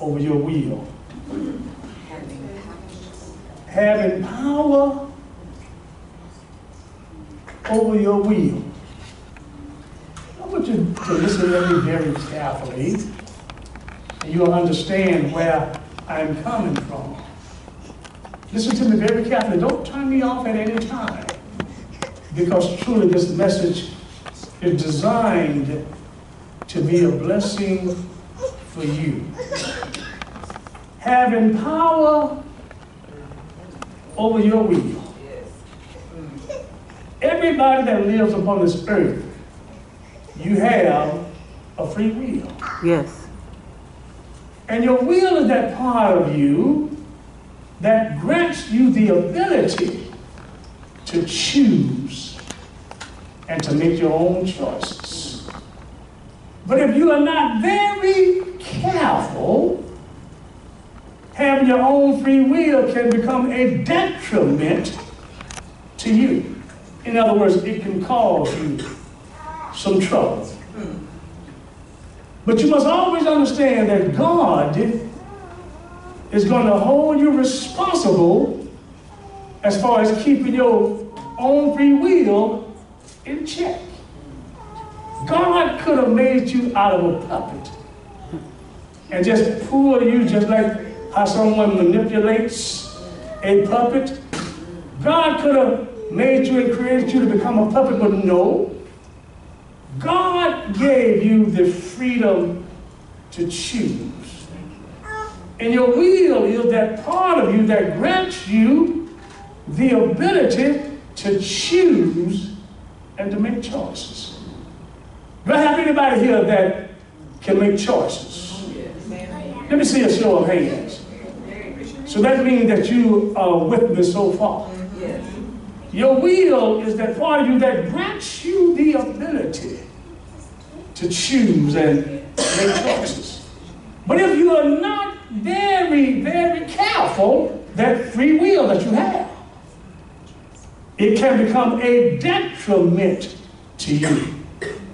over your will. Having power over your will. I want you to listen to me very carefully, and you'll understand where I'm coming from. Listen to me very carefully. Don't turn me off at any time, because truly this message is designed to be a blessing for you. Having power over your will. Everybody that lives upon this earth, you have a free will. Yes. And your will is that part of you that grants you the ability to choose and to make your own choices. But if you are not very careful, having your own free will can become a detriment to you. In other words, it can cause you some trouble. But you must always understand that God is going to hold you responsible as far as keeping your own free will in check. God could have made you out of a puppet and just pulled you just like how someone manipulates a puppet. God could have made you and created you to become a puppet, but no. God gave you the freedom to choose. And your will is that part of you that grants you the ability to choose and to make choices. Do I have anybody here that can make choices? Let me see a show of hands. So that means that you are with me so far. Your will is that part of you that grants you the ability to choose and make choices. But if you are not very, very careful, that free will that you have, it can become a detriment to you.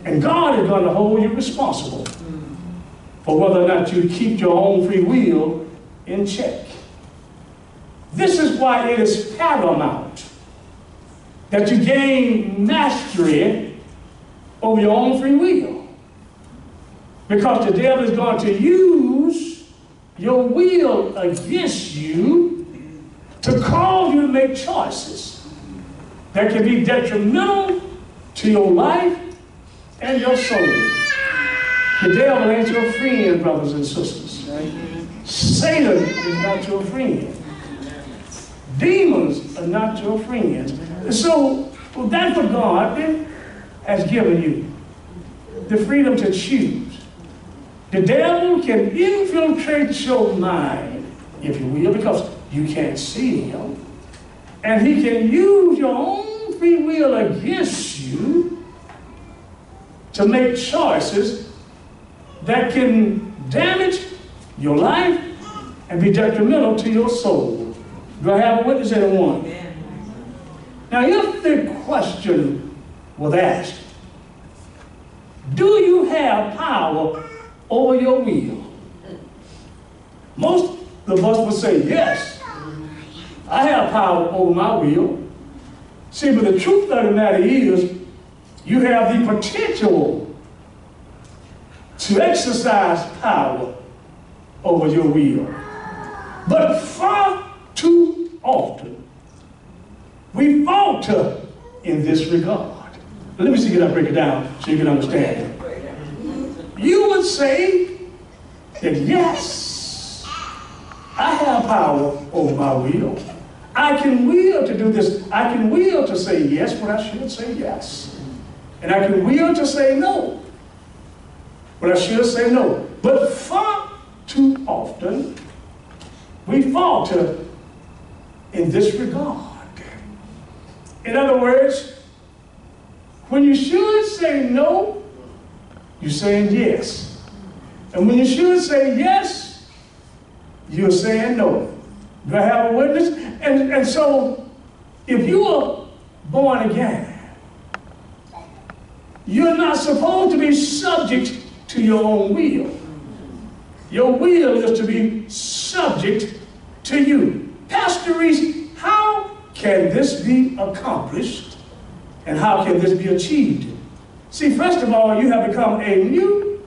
And God is going to hold you responsible for whether or not you keep your own free will in check. This is why it is paramount that you gain mastery over your own free will. Because the devil is going to use your will against you to cause you to make choices that can be detrimental to your life and your soul. The devil ain't your friend, brothers and sisters. Right? Satan is not your friend. Demons are not your friends. So that's what God has given you, the freedom to choose. The devil can infiltrate your mind, if you will, because you can't see him. And he can use your own free will against you to make choices that can damage your life and be detrimental to your soul. Do I have a witness, anyone? Now, if the question was asked, do you have power over your will? Most of us would say, yes, I have power over my will. See, but the truth of the matter is, you have the potential to exercise power over your will. But far too often, we falter in this regard. Let me see if I break it down so you can understand. You would say that, yes, I have power over my will. I can will to do this. I can will to say yes when I should say yes. And I can will to say no when I should say no. But far too often, we falter in this regard. In other words, when you should say no, you're saying yes. And when you should say yes, you're saying no. Do I have a witness? And so, if you are born again, you're not supposed to be subject to your own will. Your will is to be subject to you. Pastor Reese, how can this be accomplished and how can this be achieved? See, first of all, you have become a new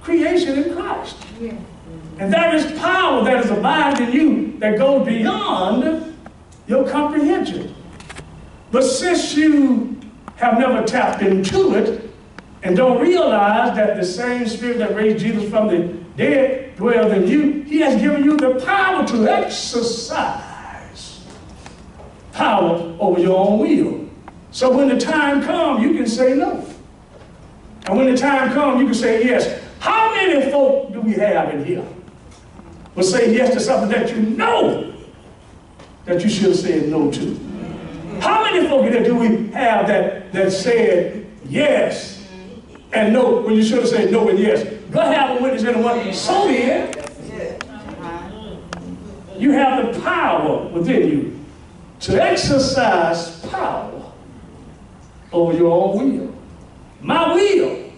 creation in Christ. Yeah. And there is power that is abiding in you that goes beyond your comprehension. But since you have never tapped into it and don't realize that the same Spirit that raised Jesus from the dead dwells in you, He has given you the power to exercise power over your own will. So when the time comes, you can say no. And when the time comes, you can say yes. How many folk do we have in here will say yes to something that you know that you should have said no to? How many folk do we have that said yes and no when you should have said no and yes? God have a witness in the one. So yeah. You have the power within you to exercise power over your own will. My will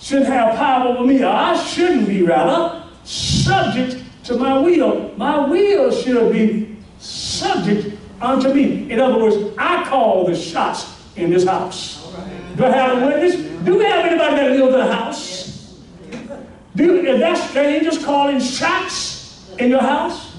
should have power over me. I shouldn't be, rather, subject to my will. My will should be subject unto me. In other words, I call the shots in this house. Right. Do I have a witness? Do we have anybody that lives in the house? Is that strangers calling shots in your house?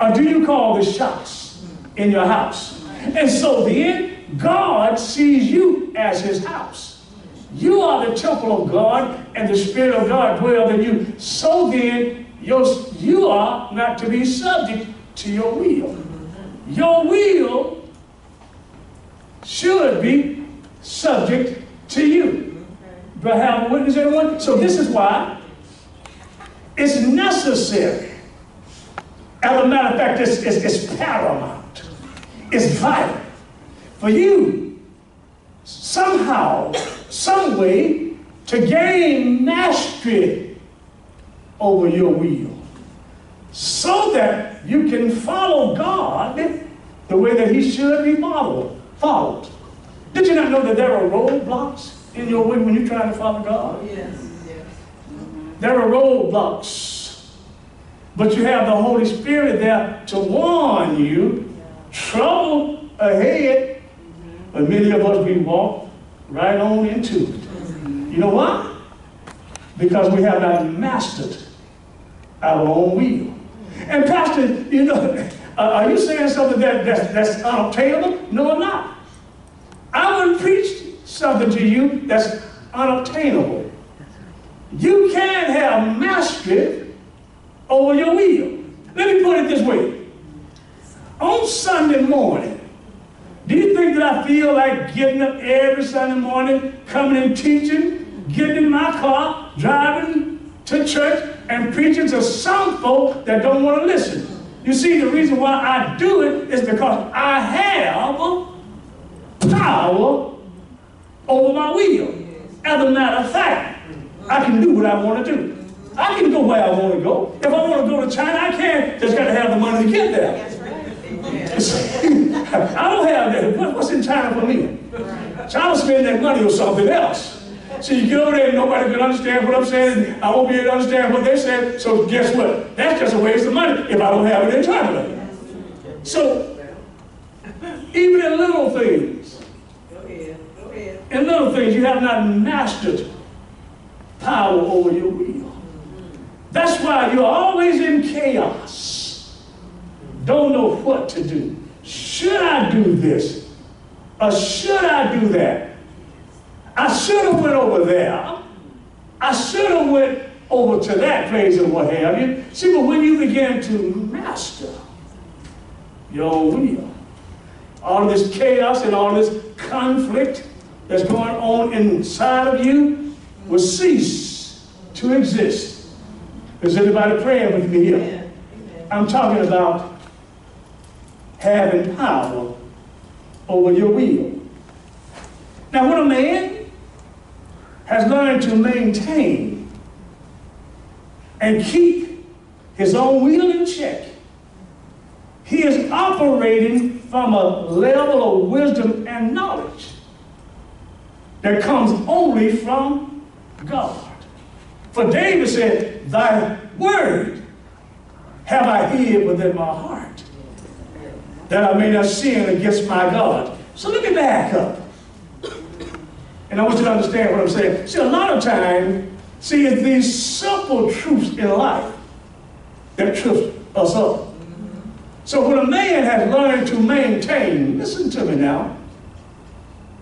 Or do you call the shots in your house? And so then, God sees you as His house. You are the temple of God, and the Spirit of God dwells in you. So then, you are not to be subject to your will. Your will should be subject to you. Do I have a witness, everyone? So this is why it's necessary. As a matter of fact, it's paramount. It's vital for you somehow, some way, to gain mastery over your will, so that you can follow God the way that He should be followed. Did you not know that there are roadblocks in your way when you're trying to follow God? Yes. Yes. There are roadblocks. But you have the Holy Spirit there to warn you, trouble ahead. But many of us, we walk right on into it. You know why? Because we have not mastered our own will. And Pastor, you know, are you saying something that's unobtainable? No, I'm not. I wouldn't preach something to you that's unobtainable. You can have mastery over your will. Let me put it this way. On Sunday morning, do you think that I feel like getting up every Sunday morning, coming and teaching, getting in my car, driving to church, and preaching to some folk that don't want to listen? You see, the reason why I do it is because I have power over my will. As a matter of fact, I can do what I want to do. I can go where I want to go. If I want to go to China, I can. Just got to have the money to get there. That's right. I don't have that. What's in China for me? China spend that money on something else. So you get over there and nobody can understand what I'm saying. I won't be able to understand what they're saying. So guess what? That's just a waste of money if I don't have it in China. So even in little things, in little things, you have not mastered power over your will. That's why you're always in chaos. Don't know what to do. Should I do this? Or should I do that? I should have went over there. I should have went over to that place and what have you. See, but when you begin to master your will, all this chaos and all this conflict that's going on inside of you will cease to exist. Is anybody praying with me here? I'm talking about having power over your will. Now, when a man has learned to maintain and keep his own will in check, he is operating from a level of wisdom and knowledge that comes only from God. For David said, thy word have I hid within my heart, that I may not sin against my God. So let me back up. And I want you to understand what I'm saying. See, a lot of times, it's these simple truths in life that trip us up. So when a man has learned to maintain, listen to me now,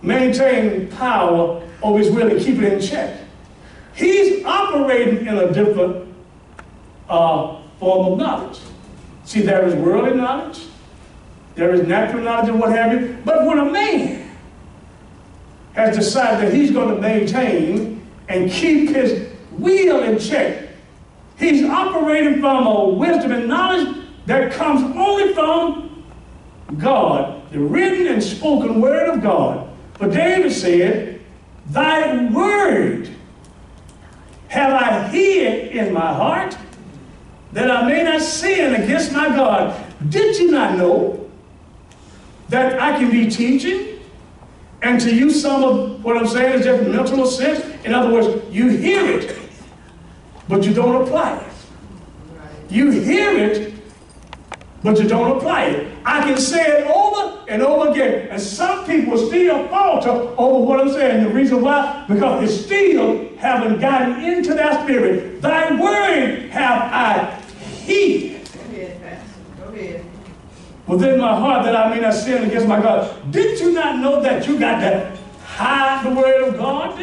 maintain power over his will and keep it in check, he's operating in a different form of knowledge. See, there is worldly knowledge, there is natural knowledge and what have you, but when a man has decided that he's going to maintain and keep his will in check, he's operating from a wisdom and knowledge that comes only from God, the written and spoken word of God. But David said, thy word have I hid in my heart, that I may not sin against my God. Did you not know that I can be teaching? And to you, some of what I'm saying is just mental sense. In other words, you hear it, but you don't apply it. You hear it, but you don't apply it. I can say it over and over again, and some people still falter over what I'm saying. The reason why? Because they still haven't gotten into that spirit. Thy word have I hid within my heart, that I may not sin against my God. Did you not know that you got to hide the word of God?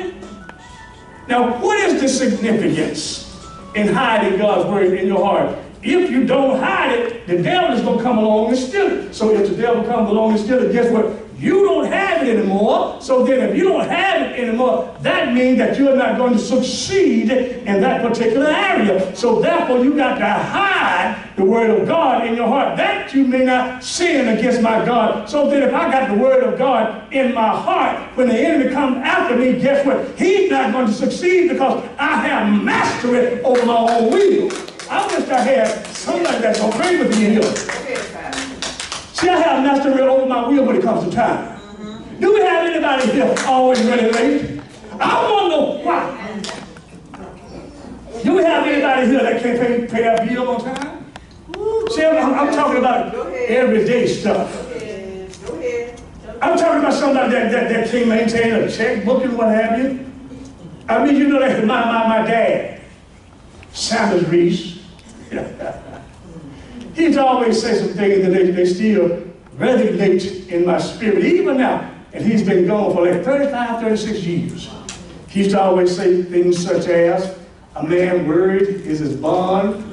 Now, what is the significance in hiding God's word in your heart? If you don't hide it, the devil is going to come along and steal it. So if the devil comes along and steals it, guess what? You don't have it anymore. So then if you don't have it anymore, that means that you're not going to succeed in that particular area. So therefore, you got to hide the word of God in your heart, that you may not sin against my God. So then if I got the word of God in my heart, when the enemy comes after me, guess what? He's not going to succeed, because I have mastery over my own will. I wish I had somebody that's going to pray with me in here. See, I have mastery over my will when it comes to time. Do we have anybody here always running late? I want to know why. Do we have anybody here that can't pay their bill on time? See, I'm talking about everyday stuff. I'm talking about somebody that can't maintain a checkbook and what have you. I mean, you know, that's my dad, Norris E. Reese. He'd always say some things that they still resonate in my spirit, even now. And he's been gone for like 35, 36 years. He used to always say things such as, a man worried is his bond.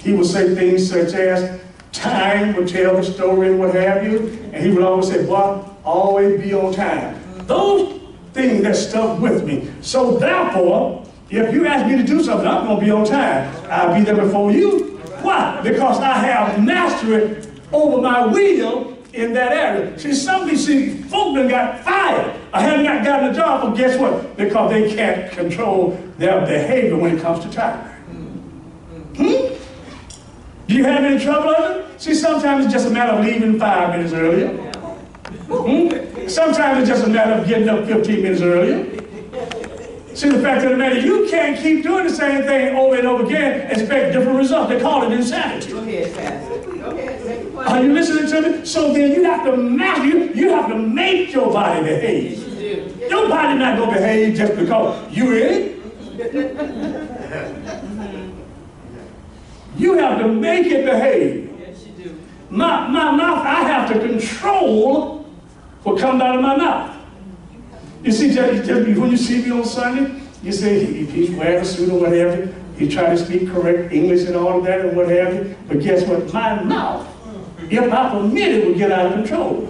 He would say things such as, time will tell the story and what have you. And he would always say, boy, always be on time. Those things that stuck with me. So therefore, if you ask me to do something, I'm going to be on time. I'll be there before you. Why? Because I have mastery over my will in that area. See, folks done got fired. I have not gotten a job, but guess what? Because they can't control their behavior when it comes to time. Do you have any trouble with it? See, sometimes it's just a matter of leaving 5 minutes earlier. Sometimes it's just a matter of getting up 15 minutes earlier. See, the fact of the matter, you can't keep doing the same thing over and over again and expect different results. They call it insanity. Go ahead, Pastor. Go ahead. Are you listening to me? So then you have to master, you have to make your body behave. Your body not going to behave just because you're in it. You have to make it behave. Yes, you do. My mouth, I have to control what comes out of my mouth. You see, when you see me on Sunday, you say, he's wearing a suit or whatever, he tries to speak correct English and all of that and what have you, but guess what? My mouth, if I permit it, would get out of control.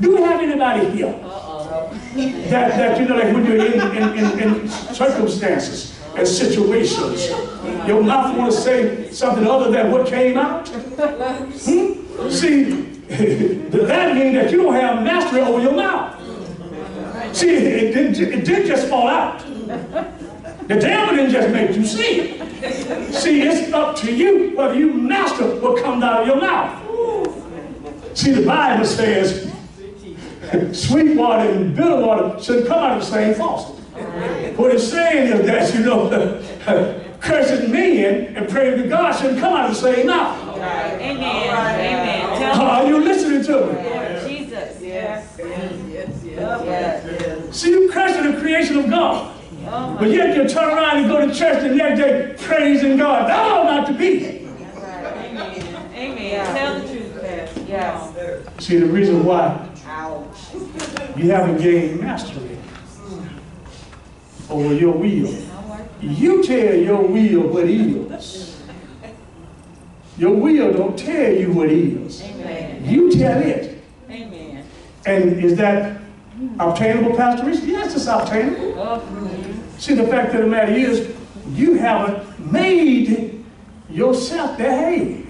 Do we have anybody here that you know, like when you're in circumstances and situations, your mouth want to say something other than what came out? See, that means that you don't have mastery over your mouth. See, it did just fall out. The devil didn't just make you see it. See, it's up to you whether you master what comes out of your mouth. See, the Bible says, sweet water and bitter water should come out of the same faucet. What it's saying is that, you know, and pray to God, shouldn't come out of the same mouth. Amen. Amen. Are you listening to me? Yes. Jesus. Yes. Yes. Yes. Yes. See, you cursing the creation of God. Oh, but yet you turn around and go to church the next day praising God. No, not to be. That's right. Amen. Amen. Tell the truth, Pastor. Yes. See, the reason why you haven't gained mastery over your will. You tell your will what is. Your will don't tell you what is. Amen. You tell it. Amen. And is that obtainable, Pastor Reese? Yes, it's obtainable. See, the fact of the matter is, you haven't made yourself behave.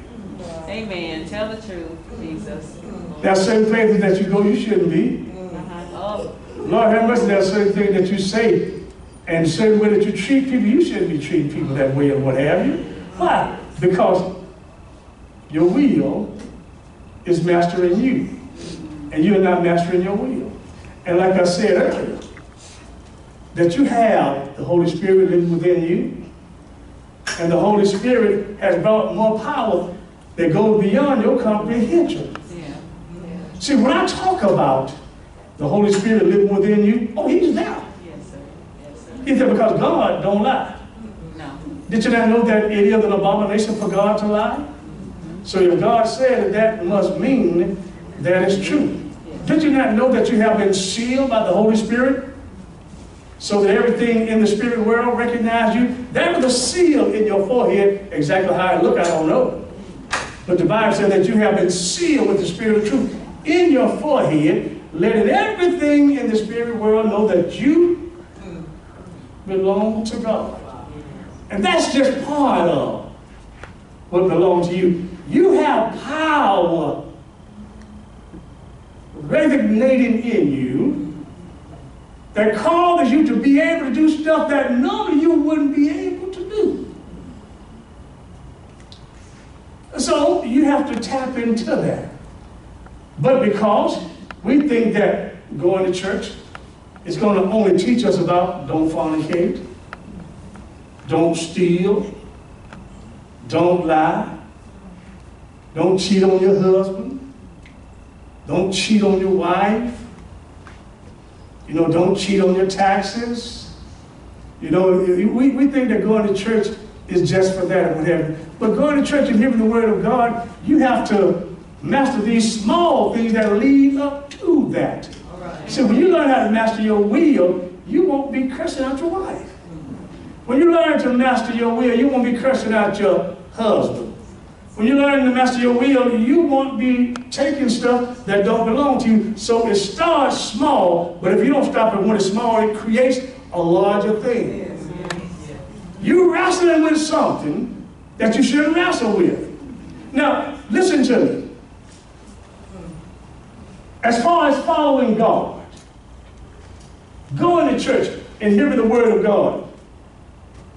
Amen. Tell the truth, Jesus. There are certain things that you know you shouldn't be. Lord have mercy, there are certain things that you say and certain way that you treat people. You shouldn't be treating people that way or what have you. Why? Because your will is mastering you, and you're not mastering your will. And like I said earlier, that you have the Holy Spirit living within you, and the Holy Spirit has brought more power that goes beyond your comprehension. Yeah. Yeah. See, when I talk about the Holy Spirit living within you, oh, he's there. Yes, sir. Yes, sir. He's there because God don't lie. No. Did you not know that it is an abomination for God to lie? Mm-hmm. So if God said it, that must mean that it's true. Yes. Did you not know that you have been sealed by the Holy Spirit? So that everything in the spirit world recognizes you? That was a seal in your forehead. Exactly how it looked, I don't know. But the Bible said that you have been sealed with the Spirit of truth in your forehead, letting everything in the spirit world know that you belong to God. And that's just part of what belongs to you. You have power resonating in you that causes you to be able to do stuff that normally you wouldn't be able to do. So you have to tap into that. But because we think that going to church is going to only teach us about don't fornicate, don't steal, don't lie, don't cheat on your husband, don't cheat on your wife, you know, don't cheat on your taxes. You know, we think that going to church is just for that or whatever. But going to church and hearing the word of God, you have to master these small things that lead up to that. Right. So when you learn how to master your will, you won't be cursing out your wife. When you learn to master your will, you won't be cursing out your husband. When you learn to master your will, you won't be taking stuff that don't belong to you. So it starts small, but if you don't stop it when it's small, it creates a larger thing. Yes, yes, yes. You're wrestling with something that you shouldn't wrestle with. Now, listen to me. As far as following God, going to church and hearing the word of God,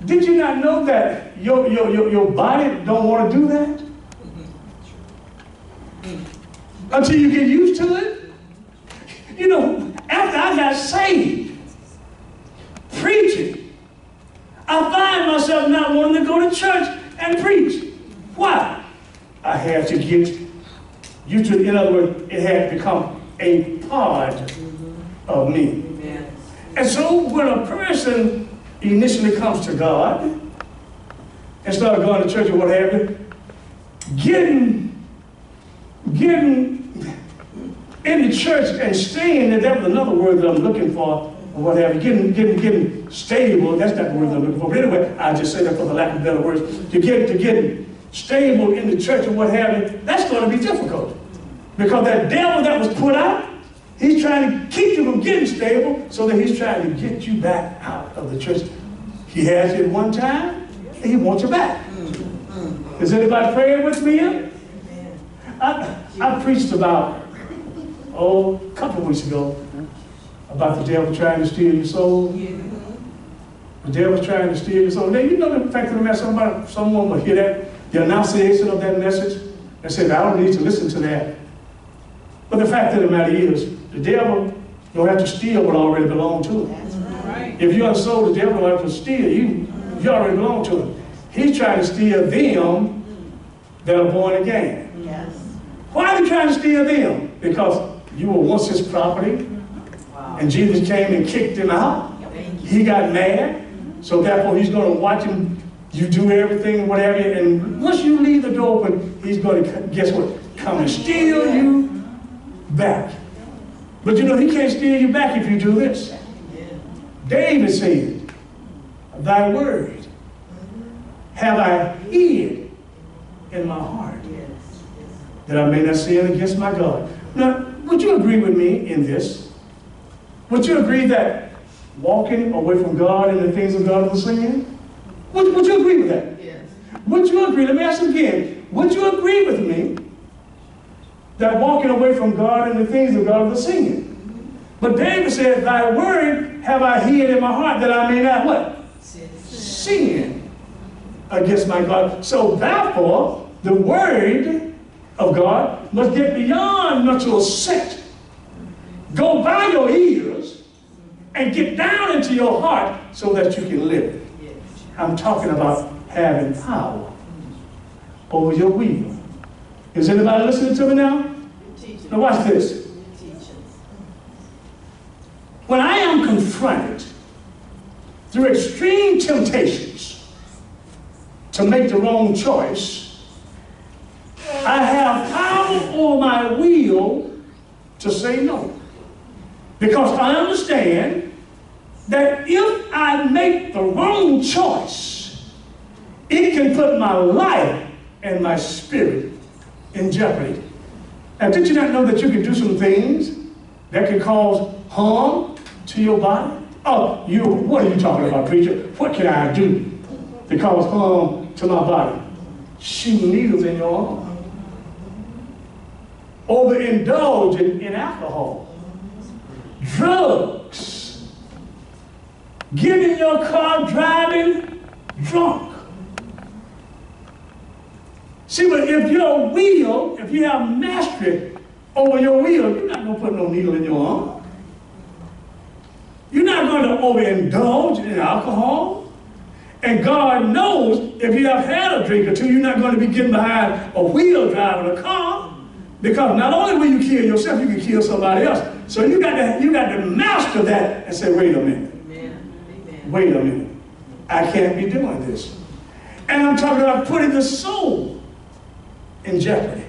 did you not know that your body don't want to do that? Until you get used to it? You know, after I got saved, preaching, I find myself not wanting to go to church and preach. Why? I had to get used to it. In other words, it had become a part of me. Amen. And so when a person initially comes to God and starts going to church or what have you, getting in the church and staying, and that was another word that I'm looking for, or what have you, getting stable, that's not the word I'm looking for, but anyway, I just say that for the lack of better words, to get stable in the church or what have you, that's going to be difficult. Because that devil that was put out, he's trying to keep you from getting stable, so that he's trying to get you back out of the church. He has you at one time, and he wants you back. Is anybody praying with me? I preached about, a couple of weeks ago, about the devil trying to steal your soul. The devil's trying to steal your soul. Now, you know the fact of the matter, someone will hear that, the enunciation of that message, and said, I don't need to listen to that. But the fact of the matter is, the devil don't have to steal what already belonged to him. That's right. If you're unsold, the devil don't have to steal you. You already belong to him. He's trying to steal them that are born again. Yes. Why are they trying to steal them? Because you were once his property, wow, and Jesus came and kicked him out. He got mad, so therefore he's going to watch him. You do everything, whatever, and once you leave the door open, he's going to, guess what, come and steal you back. But you know, he can't steal you back if you do this. David said, thy word have I hid in my heart, that I may not sin against my God. Now, would you agree with me in this? Would you agree that walking away from God and the things of God was sin? Would you agree with that? Yes. Would you agree, let me ask you again, would you agree with me that walking away from God and the things of God was sin? But David said, thy word have I hid in my heart that I may not what? Sin against my God. So therefore, the word of God must get beyond natural sight. Go by your ears and get down into your heart so that you can live it. I'm talking about having power over your will. Is anybody listening to me now? Now watch this. When I am confronted through extreme temptations to make the wrong choice, I have power over my will to say no. Because I understand that if I make the wrong choice, it can put my life and my spirit in jeopardy. Now, did you not know that you can do some things that can cause harm to your body? Oh, you, what are you talking about, preacher? What can I do to cause harm to my body? Shooting needles in your arm. Overindulging in alcohol. Drugs. Getting your car driving drunk. See, but if your will, if you have mastery over your will, you're not going to put no needle in your arm. You're not going to overindulge in alcohol. And God knows if you have had a drink or two, you're not going to be getting behind a wheel driving a car. Because not only will you kill yourself, you can kill somebody else. So you got to master that and say, wait a minute. Wait a minute, I can't be doing this. And I'm talking about putting the soul in jeopardy.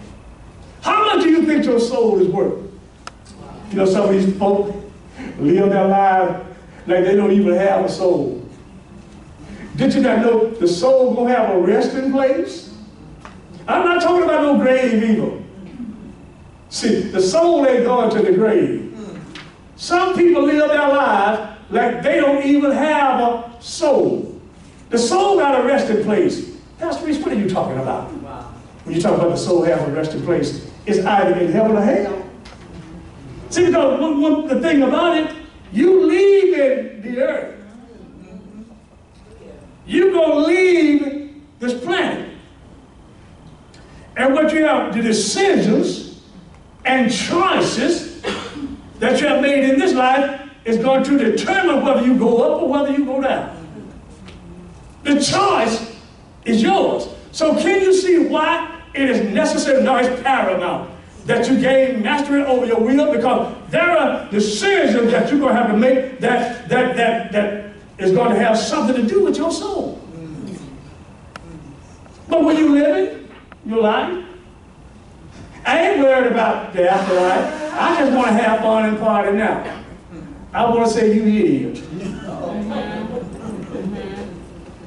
How much do you think your soul is worth? You know, some of these folks live their lives like they don't even have a soul. Did you not know the soul gonna have a resting place? I'm not talking about no grave either. See, the soul ain't going to the grave. Some people live their lives like they don't even have a soul. The soul got a resting place. Pastor Reese, what are you talking about? Wow. When you talk about the soul having a resting place, it's either in heaven or hell. See, because the thing about it, you leave in the earth. You're going to leave this planet. And what you have, the decisions and choices that you have made in this life, is going to determine whether you go up or whether you go down. The choice is yours. So can you see why it is necessary, no, it's paramount, that you gain mastery over your will? Because there are decisions that you're going to have to make that is going to have something to do with your soul. But when you live it, you're lying. I ain't worried about the afterlife. I just want to have fun and party now. I want to say you idiot.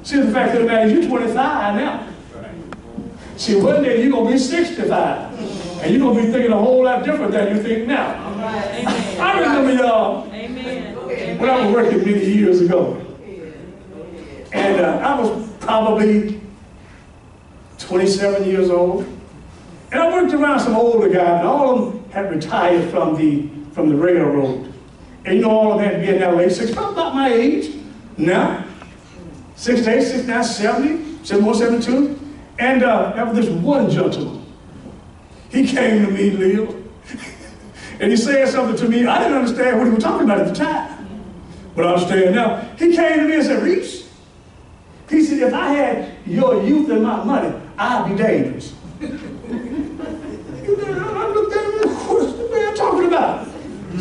See, the fact of the matter is you're 25 now. See, one day you're going to be 65. And you're going to be thinking a whole lot different than you think now. Right. I remember y'all when I was working many years ago. And I was probably 27 years old. And I worked around some older guys, and all of them had retired from the railroad. And you know, all of them had to be in that late 60s, probably about my age now. 68, 69, 70, 71, 72. And there was this one gentleman. He came to me, Leo, and he said something to me. I didn't understand what he was talking about at the time, but I understand now. He came to me and said, Reese, he said, if I had your youth and my money, I'll be dangerous. I looked at him, what's the man talking about?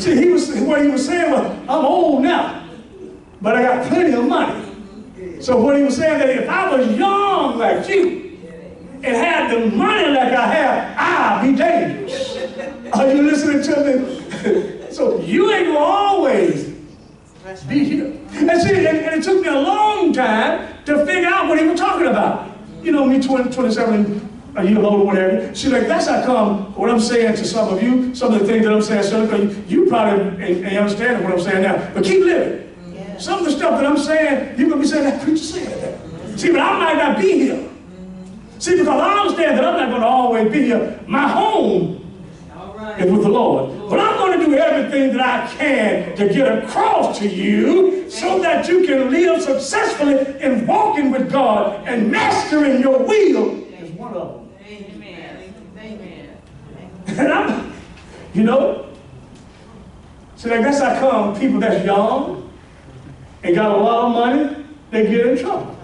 See, what he was saying was, I'm old now, but I got plenty of money. So what he was saying that if I was young like you and had the money like I have, I'd be dangerous. Are you listening to me? So you ain't gonna always be here. And see, and it took me a long time to figure out what he was talking about. You know, me 27, a year old or whatever. She's like, that's how come what I'm saying to some of you, some of the things that I'm saying, some of you probably ain't understanding what I'm saying now, but keep living. Yeah. Some of the stuff that I'm saying, you're going to be saying, that preacher said that. Mm-hmm. See, but I might not be here. Mm-hmm. See, because I understand that I'm not going to always be here. My home is with the Lord. But I'm going to do everything that I can to get across to you so that you can live successfully in walking with God and mastering your will is one of them. And I'm, you know, so I guess I come, people that's young and got a lot of money, they get in trouble.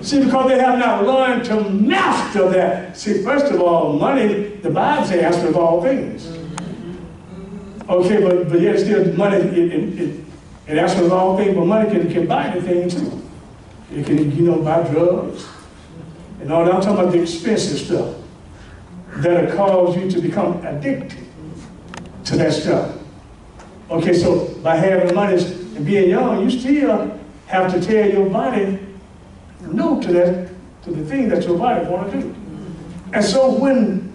See, because they have not learned to master that. See, first of all, money, the Bible says, master of all things. Okay, but yet still money, it asks of all things, but money can buy anything too. It can, you know, buy drugs and all that. I'm talking about the expensive stuff that'll cause you to become addicted to that stuff. Okay, so by having money and being young, you still have to tell your body no to that, to the thing that your body want to do. And so when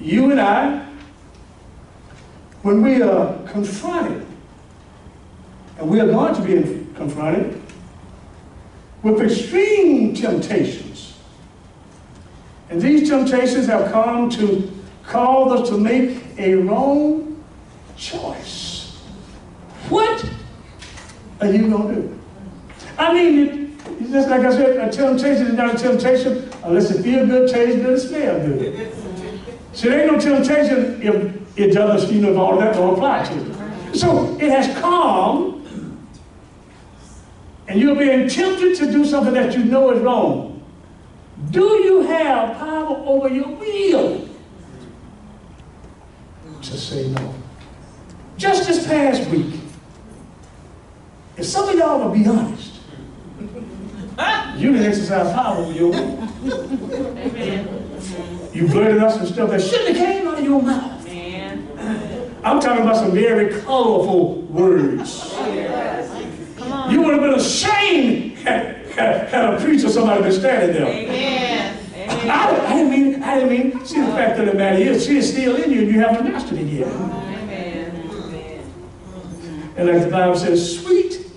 you and I, when we are confronted, and we are going to be confronted with extreme temptations, and these temptations have come to cause us to make a wrong choice. What are you going to do? I mean, it's just like I said, a temptation is not a temptation unless it feels good, tastes good, smells good. So there ain't no temptation if it doesn't, you know, if all of that don't apply to you. So it has come, and you're being tempted to do something that you know is wrong. Do you have power over your will to say no? Just this past week, if some of y'all would be honest, you didn't exercise power over your will. Amen. You blurted out some stuff that shouldn't have came out of your mouth. Amen. I'm talking about some very colorful words. Yes. You would have been ashamed had a preacher, somebody been standing there. Amen. Amen. I didn't mean, see, the fact of the matter is, she is still in you and you haven't mastered it yet. Amen. Amen. And like the Bible says, sweet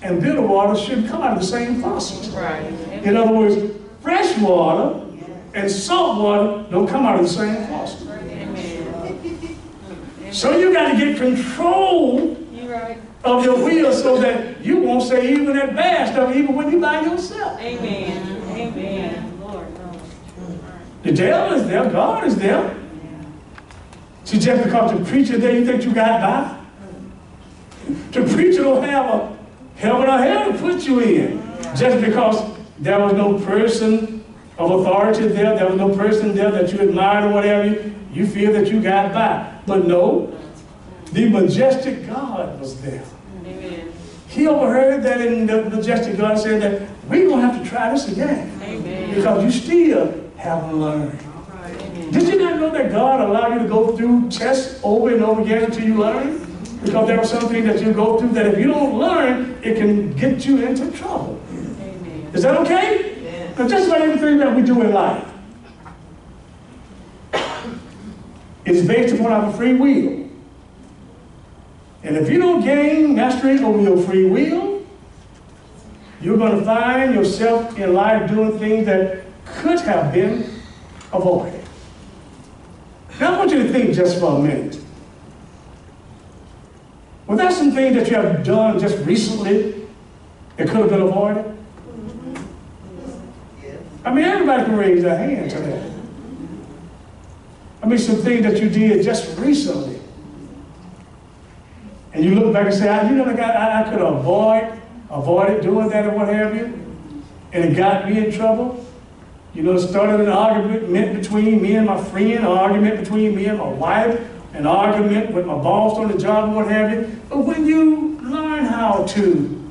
and bitter water should come out of the same faucet. Right. In other words, fresh water and salt water don't come out of the same faucet. Amen. So you got to get control of your will so that you won't say even that bad stuff even when you're by yourself. Amen. Amen. Lord, Lord. The devil is there. God is there. Yeah. See, just because the preacher there, you think you got by? The preacher don't have a heaven or hell to put you in. Yeah. Just because there was no person of authority there, there was no person there that you admired or whatever, you feel that you got by. But no. The majestic God was there. Amen. He overheard that, and the majestic God said that we're going to have to try this again. Amen. Because you still haven't learned. Right. Did you not know that God allowed you to go through tests over and over again until you learn? Because there was something that you go through that if you don't learn, it can get you into trouble. Amen. Is that okay? Because just about everything that we do in life is based upon our free will. And if you don't gain mastery over your free will, you're going to find yourself in life doing things that could have been avoided. Now I want you to think just for a minute. Well, that's some things that you have done just recently that could have been avoided. I mean, everybody can raise their hand to that. I mean, some things that you did just recently. And you look back and say, you know, I could avoid doing that or what have you, and it got me in trouble. You know, started an argument between me and my friend, an argument between me and my wife, an argument with my boss on the job, and what have you. But when you learn how to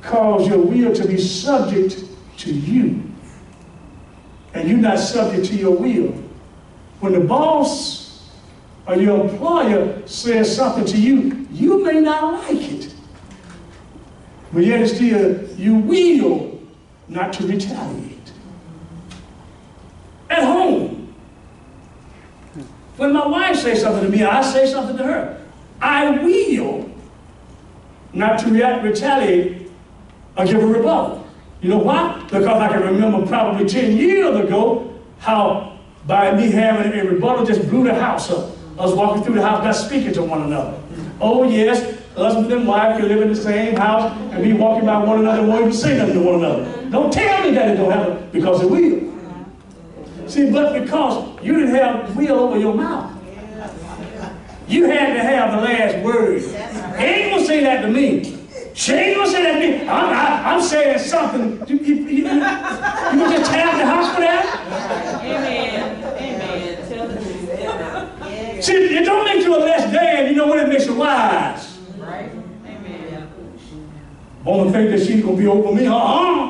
cause your will to be subject to you, and you're not subject to your will, when the boss or your employer says something to you, you may not like it, but yet it's still, you will not to retaliate. At home, when my wife says something to me, I say something to her, I will not to retaliate or give a rebuttal. You know why? Because I can remember probably 10 years ago how by me having a rebuttal just blew the house up. Us walking through the house not speaking to one another. Oh yes, husband and wife can live in the same house and be walking by one another and won't even say nothing to one another. Don't tell me that it don't happen, because it will. See, but because you didn't have will over your mouth. You had to have the last word. Ain't gonna say that to me. She ain't gonna say that to me. I'm saying something. You gonna just tear up the house for that? Amen. Amen. Tell the truth. See, it don't make you a less dad, you know what? It makes you wise. Right? Amen. Woman think that she's gonna be over me. Right.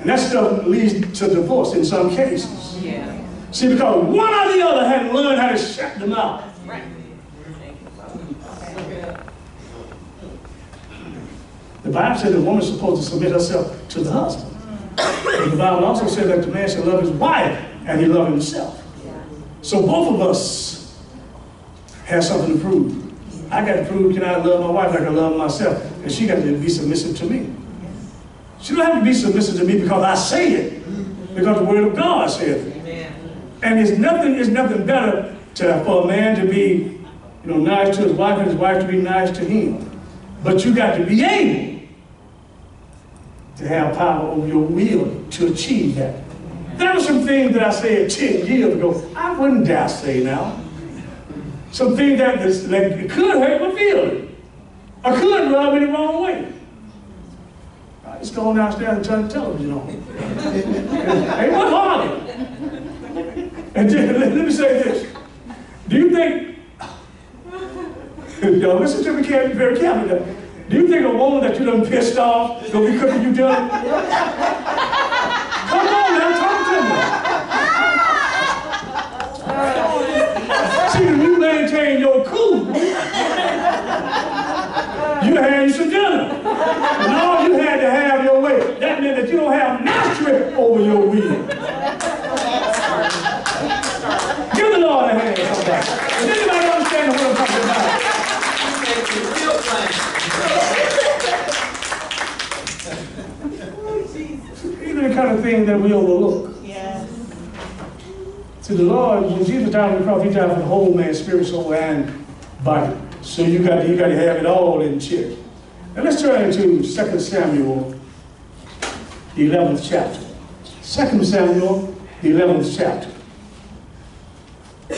And that stuff leads to divorce in some cases. Yeah. See, because one or the other hadn't learned how to shut them out. Right. The Bible said the woman is supposed to submit herself to the husband. And the Bible also said that the man should love his wife and he love himself. So both of us have something to prove. I got to prove, can I love my wife like I love myself? And she got to be submissive to me. She don't have to be submissive to me because I say it. Because the Word of God says it. And it's nothing better for a man to be, you know, nice to his wife and his wife to be nice to him. But you got to be able to have power over your will to achieve that. There were some things that I said 10 years ago I wouldn't dare say now. Some things that could hurt my feelings. I could rub me the wrong way. I just go downstairs and turn the television on. Ain't what hard. And then, let me say this. Do you think, y'all listen to me very carefully, do you think a woman that you done pissed off gonna be cooking you dinner? Come on now, talk to me. See, if you maintain your cool, you had some dinner. And all you had to have your way. That meant that you don't have mastery over your will. Give the Lord a hand. Does anybody understand what I'm talking about? These are the kind of things that we overlook. Yes. See, the Lord, when Jesus died on the cross, He died for the whole man, spirit, soul, and body. So you got to have it all in check. Now let's turn into 2 Samuel, the 11th chapter. 2 Samuel, the 11th chapter.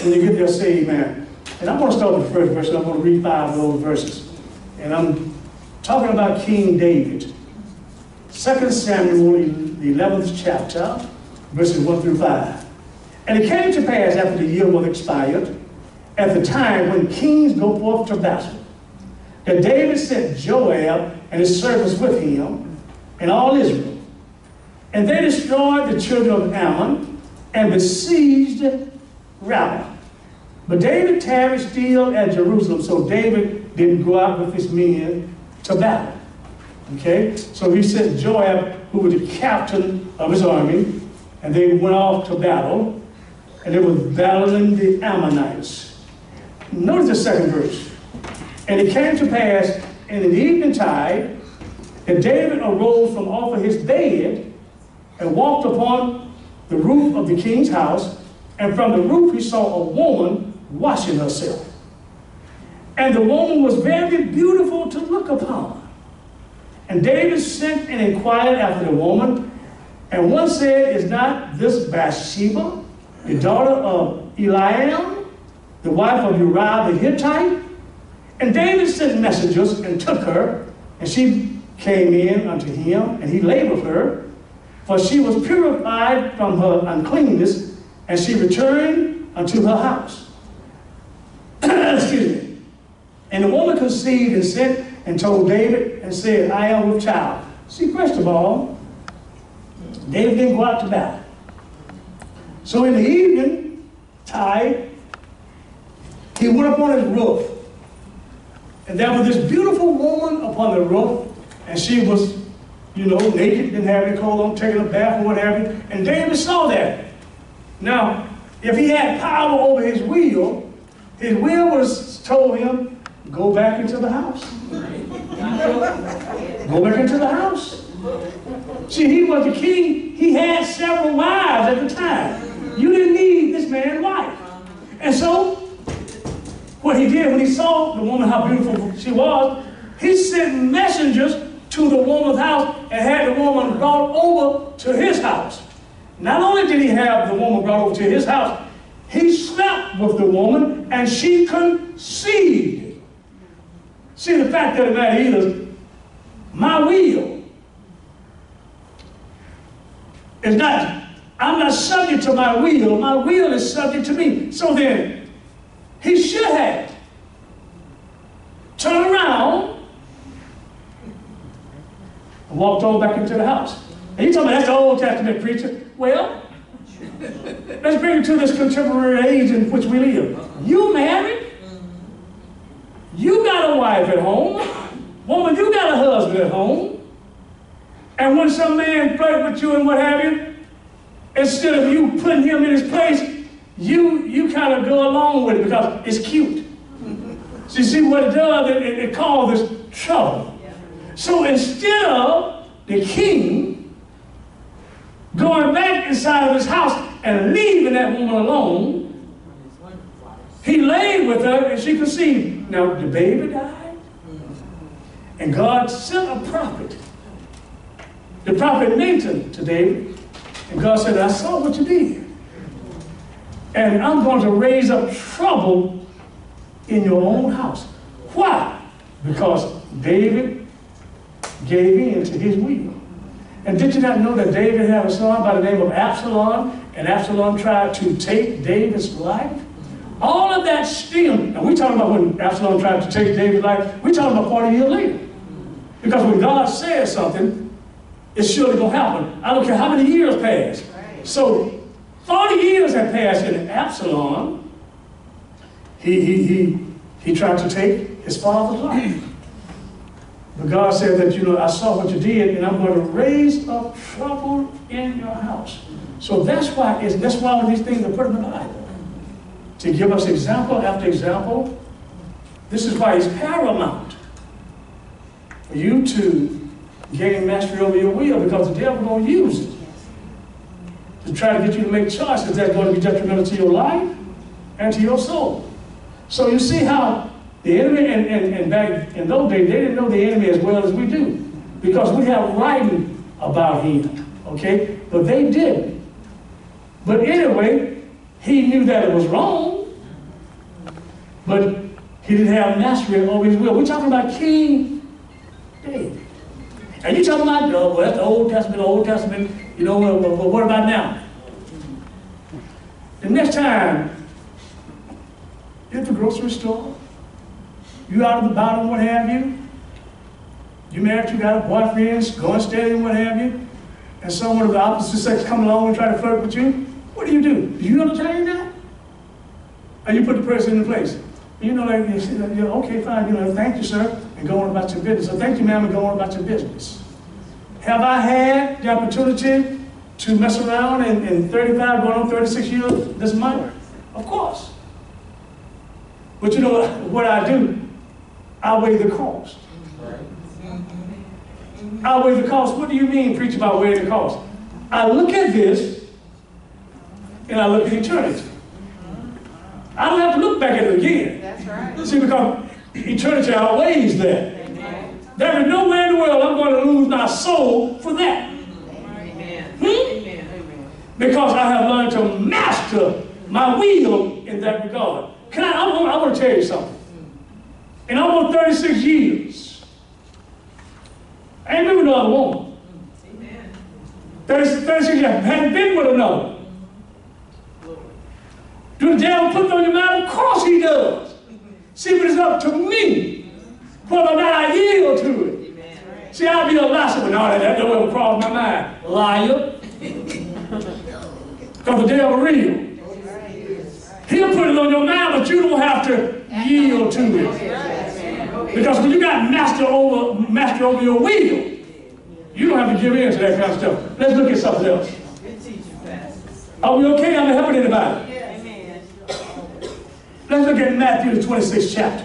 When you get there, say amen. And I'm going to start with the first verse, and I'm going to read 5 of those verses. And I'm talking about King David. 2 Samuel, the 11th chapter, verses 1 through 5. And it came to pass after the year was expired, at the time when kings go forth to battle, that David sent Joab and his servants with him, and all Israel. And they destroyed the children of Ammon, and besieged Rabbah. But David tarried still at Jerusalem, so David didn't go out with his men to battle. Okay? So he sent Joab, who was the captain of his army, and they went off to battle, and they were battling the Ammonites. Notice the 2nd verse. And it came to pass in the eventide that David arose from off of his bed and walked upon the roof of the king's house, and from the roof he saw a woman washing herself. And the woman was very beautiful to look upon. And David sent and inquired after the woman. And one said, is not this Bathsheba, the daughter of Eliam, the wife of Uriah the Hittite? And David sent messengers and took her, and she came in unto him, and he lay with her, for she was purified from her uncleanness, and she returned unto her house. Excuse me. And the woman conceived and sent and told David and said, I am with child. See, first of all, David didn't go out to battle. So in the evening tide, he went up on his roof. And there was this beautiful woman upon the roof, and she was, you know, naked, didn't have any coat on, taking a bath or what have you. And David saw that. Now, if he had power over his will was told him, go back into the house. Go back into the house. See, he was the king. He had several wives at the time. You didn't need this man's wife. And so, what he did when he saw the woman, how beautiful she was, he sent messengers to the woman's house and had the woman brought over to his house. Not only did he have the woman brought over to his house, he slept with the woman and she conceived. See, the fact of the matter is, my will is not, I'm not subject to my will. My will is subject to me. So then, he should have turned around and walked on back into the house. And you talking about that's the Old Testament preacher. Well, let's bring it to this contemporary age in which we live. You married. You got a wife at home. Woman, you got a husband at home. And when some man flirts with you and what have you, instead of you putting him in his place, you kind of go along with it because it's cute. So you see what it does, it causes trouble. So instead of the king going back inside of his house and leaving that woman alone, he lay with her and she conceived. Now the baby died, and God sent a prophet, the prophet Nathan, to David, and God said, I saw what you did. And I'm going to raise up trouble in your own house. Why? Because David gave in to his will. And did you not know that David had a son by the name of Absalom, and Absalom tried to take David's life? All of that stemmed, and we're talking about when Absalom tried to take David's life, we're talking about 40 years later. Because when God says something, it's surely going to happen. I don't care how many years pass. So, 40 years had passed, and Absalom, he tried to take his father's life. But God said that, you know, I saw what you did, and I'm going to raise up trouble in your house. So that's why all these things are put in the Bible, to give us example after example. This is why it's paramount for you to gain mastery over your will, because the devil going to use it to try to get you to make choices that's going to be detrimental to your life and to your soul. So you see how the enemy, and back in those days, they didn't know the enemy as well as we do, because we have writing about him, okay? But they didn't. But anyway, he knew that it was wrong, but he didn't have mastery over his will. We're talking about King David. And you're talking about, no, well, that's the Old Testament, You know, but what about now? The next time you're at the grocery store, you out of the bottom, what have you, you married, you got a boyfriend, going steady, what have you, and someone of the opposite sex come along and try to flirt with you, what do? Do you entertain that? And you put the person in place. You know, like, you're okay, fine, you know, thank you, sir, and go on about your business. So thank you, ma'am, and go on about your business. Have I had the opportunity to mess around in 35, going on 36 years this month? Of course. But you know what I do? I weigh the cost. I weigh the cost. What do you mean, preacher, by weighing the cost? I look at this, and I look at eternity. I don't have to look back at it again. That's right. See, because eternity outweighs that. There is no way in the world I'm going to lose my soul for that. Amen. Amen. Because I have learned to master my will in that regard. I want to tell you something. In almost 36 years, I ain't living with another woman. Amen. 36 years, I hadn't been with another. Do the devil put it on your mind? Of course he does. See, but it's up to me. Whether or not I yield to it. Amen. See, I'll be a liar. But no, that don't ever cross my mind. Liar. Because the devil real. He'll put it on your mind, but you don't have to yield to it. Because when you got master over your will, you don't have to give in to that kind of stuff. Let's look at something else. Are we okay? I'm not helping anybody. Let's look at Matthew, the 26th chapter.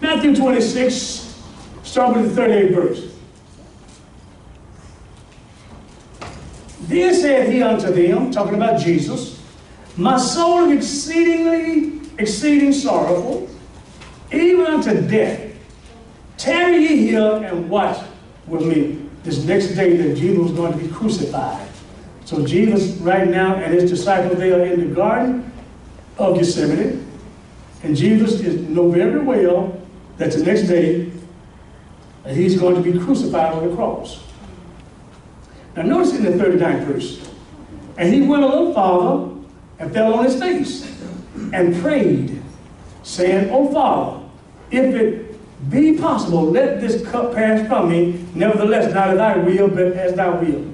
Matthew 26, start with the 38th verse. Then said he unto them, talking about Jesus, my soul is exceeding sorrowful, even unto death. Tarry ye here and watch with me. This next day that Jesus was going to be crucified. So Jesus right now and his disciples, they are in the Garden of Gethsemane. And Jesus knows very well that the next day he's going to be crucified on the cross. Now notice in the 39th verse, and he went a little farther and fell on his face and prayed, saying, O Father, if it be possible, let this cup pass from me, nevertheless not as thy will, but as thy will.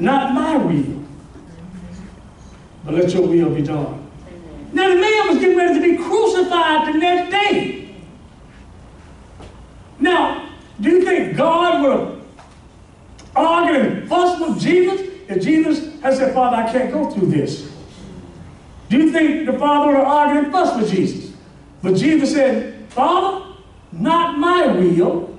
Not my will, but let your will be done. Amen. Now the man was getting ready to be crucified the next day. Now, do you think God will argue and fuss with Jesus if Jesus has said, Father, I can't go through this? Do you think the Father will argue and fuss with Jesus? But Jesus said, Father, not my will,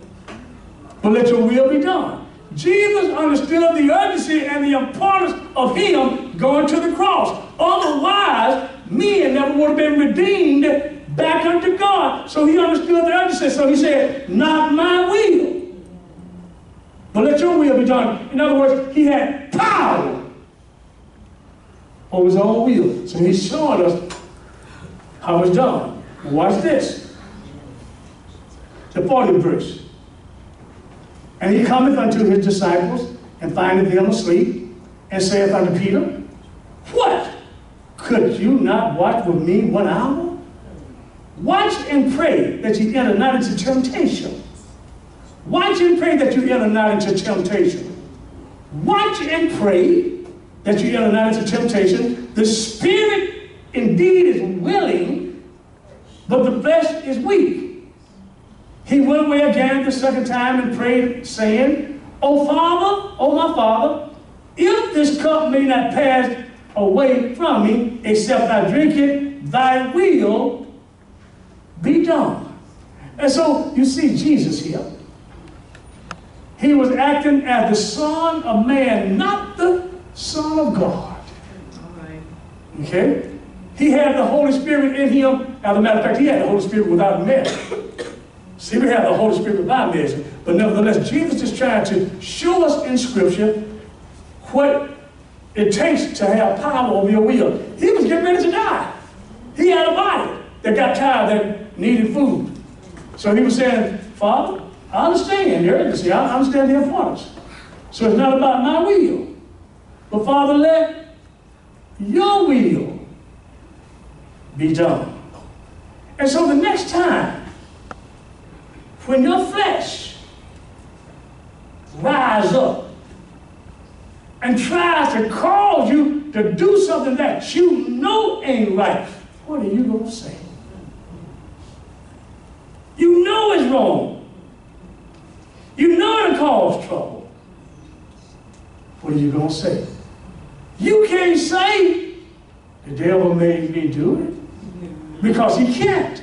but let your will be done. Jesus understood the urgency and the importance of him going to the cross. Otherwise, men never would have been redeemed back unto God. So he understood the urgency. So he said, not my will, but let your will be done. In other words, he had power on his own will. So he's showing us how it's done. Watch this. The 40th verse. And he cometh unto his disciples, and findeth them asleep, and saith unto Peter, What? Could you not watch with me 1 hour? Watch and pray that you enter not into temptation. Watch and pray that you enter not into temptation. Watch and pray that you enter not into temptation. The spirit indeed is willing, but the flesh is weak. He went away again the second time and prayed, saying, O Father, O my Father, if this cup may not pass away from me, except I drink it, thy will be done. And so you see Jesus here. He was acting as the Son of Man, not the Son of God. Okay? He had the Holy Spirit in him. As a matter of fact, he had the Holy Spirit without measure. See, we have the Holy Spirit without measure, but nevertheless, Jesus is trying to show us in Scripture what it takes to have power over your will. He was getting ready to die. He had a body that got tired that needed food. So he was saying, Father, I understand the urgency. I understand the importance. So it's not about my will. But Father, let your will be done. And so the next time, when your flesh rises up and tries to cause you to do something that you know ain't right, what are you going to say? You know it's wrong. You know it'll cause trouble. What are you going to say? You can't say, the devil made me do it, because he can't.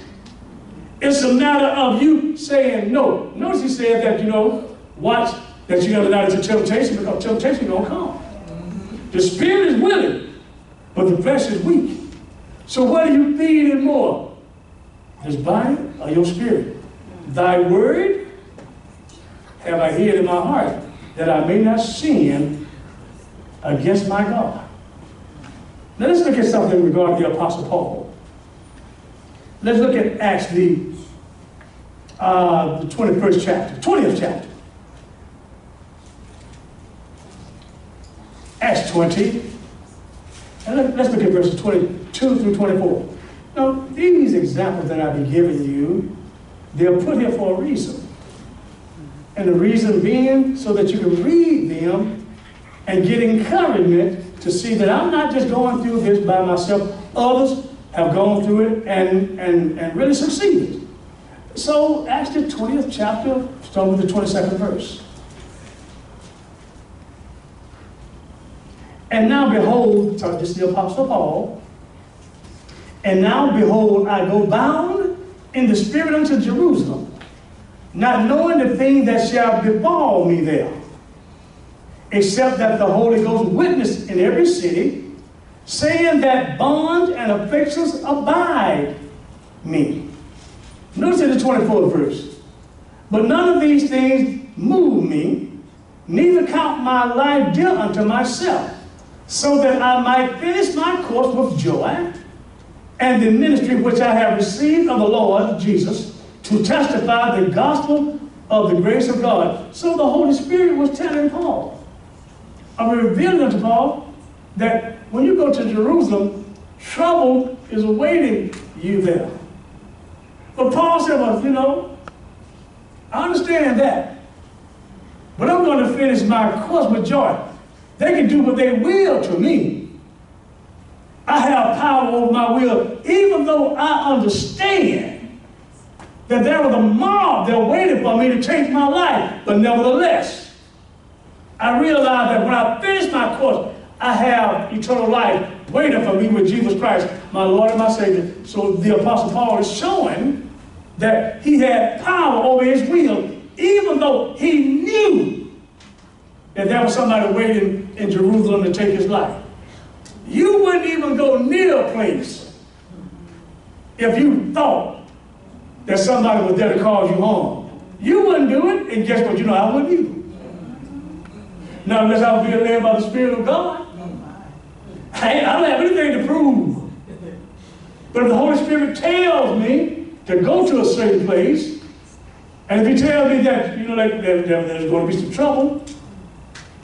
It's a matter of you saying no. Notice he said that, watch that you enter not into temptation, because temptation gonna come. The spirit is willing, but the flesh is weak. So what are you needing more? This body or your spirit? Thy word have I hid in my heart, that I may not sin against my God. Now let's look at something regarding the Apostle Paul. Let's look at Acts, the 21st chapter, 20th chapter. Acts 20. And let's look at verses 22 through 24. Now, these examples that I've been giving you, they're put here for a reason. And the reason being so that you can read them and get encouragement to see that I'm not just going through this by myself. Others have gone through it and really succeeded. So, Acts the 20th chapter, starting with the 22nd verse. And now behold, this is the Apostle Paul, and now behold, I go bound in the Spirit unto Jerusalem, not knowing the thing that shall befall me there, except that the Holy Ghost witnessed in every city, saying that bonds and afflictions abide me. Notice in the 24th verse, but none of these things move me, neither count my life dear unto myself, so that I might finish my course with joy and the ministry which I have received of the Lord Jesus to testify the gospel of the grace of God. So the Holy Spirit was telling Paul, I'm revealing unto Paul that when you go to Jerusalem, trouble is awaiting you there. But Paul said, well, you know, I understand that, but I'm going to finish my course with joy. They can do what they will to me. I have power over my will, even though I understand that there was a mob that waited for me to change my life. But nevertheless, I realize that when I finish my course, I have eternal life waiting for me with Jesus Christ, my Lord and my Savior. So the Apostle Paul is showing that he had power over his will, even though he knew that there was somebody waiting in Jerusalem to take his life. You wouldn't even go near a place if you thought that somebody was there to cause you harm. You wouldn't do it, and guess what? You know I wouldn't either. Now, unless I was being led by the Spirit of God, I don't have anything to prove. But if the Holy Spirit tells me to go to a certain place, and if He tells me that, you know, like, there's going to be some trouble,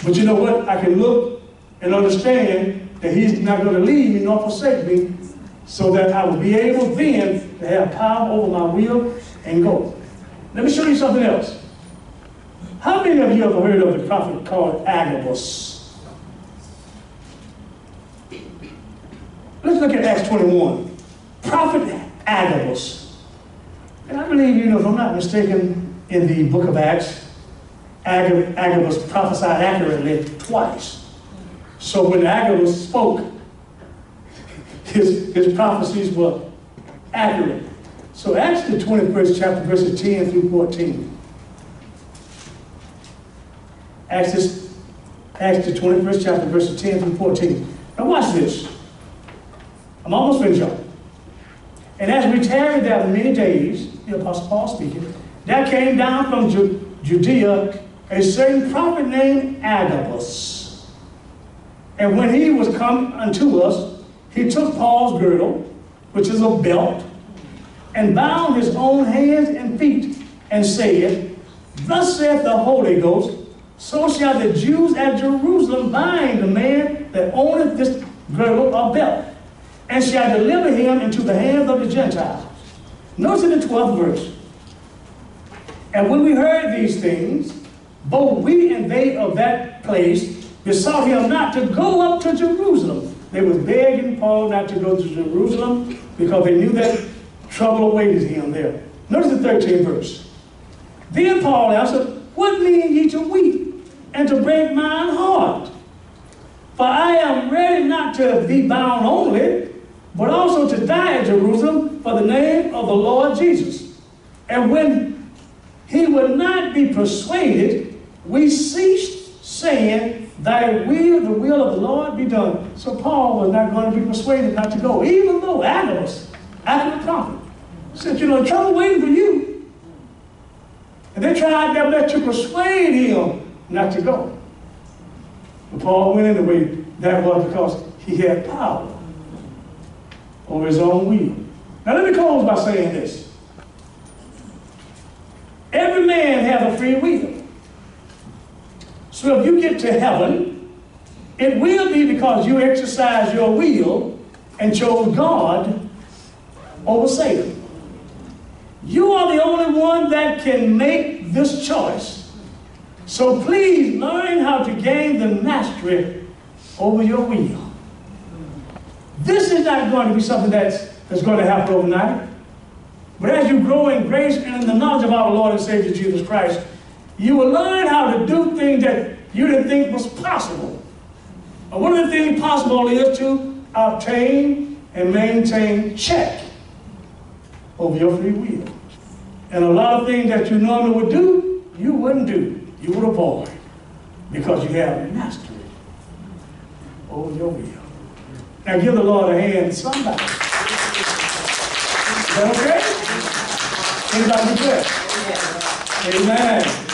but you know what? I can look and understand that He's not going to leave me nor forsake me, so that I will be able then to have power over my will and go. Let me show you something else. How many of you have heard of the prophet called Agabus? Let's look at Acts 21. Prophet Agabus. And I believe, you know, if I'm not mistaken, in the book of Acts, Agabus prophesied accurately twice. So when Agabus spoke, his prophecies were accurate. So Acts the 21st chapter, verses 10 through 14. Acts the 21st chapter, verses 10 through 14. Now watch this. I'm almost finished, y'all. And as we tarried there many days, the Apostle Paul speaking, there came down from Judea a certain prophet named Agabus. And when he was come unto us, he took Paul's girdle, which is a belt, and bound his own hands and feet, and said, thus saith the Holy Ghost, so shall the Jews at Jerusalem bind the man that owneth this girdle or belt, and shall deliver him into the hands of the Gentiles. Notice in the 12th verse, and when we heard these things, both we and they of that place besought him not to go up to Jerusalem. They were begging Paul not to go to Jerusalem because they knew that trouble awaited him there. Notice the 13th verse. Then Paul answered, what mean ye to weep and to break mine heart? For I am ready not to be bound only, but also to die at Jerusalem for the name of the Lord Jesus. And when he would not be persuaded, we ceased saying, thy will, the will of the Lord be done. So Paul was not going to be persuaded not to go, even though Agabus, after the prophet, said, you know, trouble waiting for you. And they tried to let you persuade him not to go. But Paul went anyway. That was because he had power over his own will. Now let me close by saying this. Every man has a free will. So if you get to heaven, it will be because you exercised your will and chose God over Satan. You are the only one that can make this choice. So please learn how to gain the mastery over your will. This is not going to be something that's going to happen overnight. But as you grow in grace and in the knowledge of our Lord and Savior Jesus Christ, you will learn how to do things that you didn't think was possible. And one of the things possible is to obtain and maintain check over your free will. And a lot of things that you normally would do, you wouldn't do. You would avoid because you have mastery over your will. Now give the Lord a hand, somebody. Is that okay? Anybody be blessed? Amen.